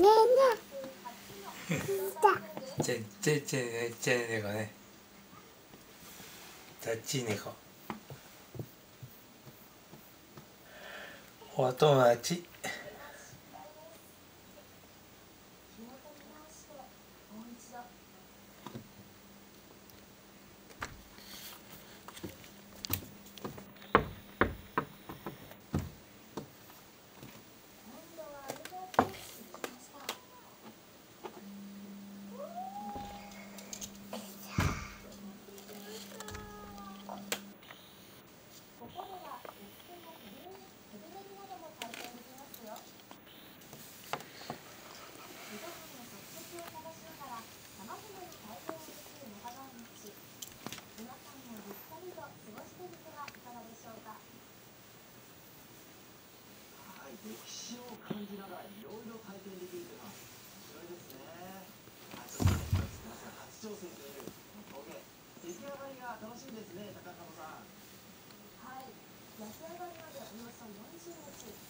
ちっちゃい猫ね。ちっちい猫。お友達。歴史を感じながらいろいろ体験できるのは面白いですね。初挑戦という工芸、出来上がりが楽しみですね、高鴨さん。はい、出来上がりまでおよそ40日。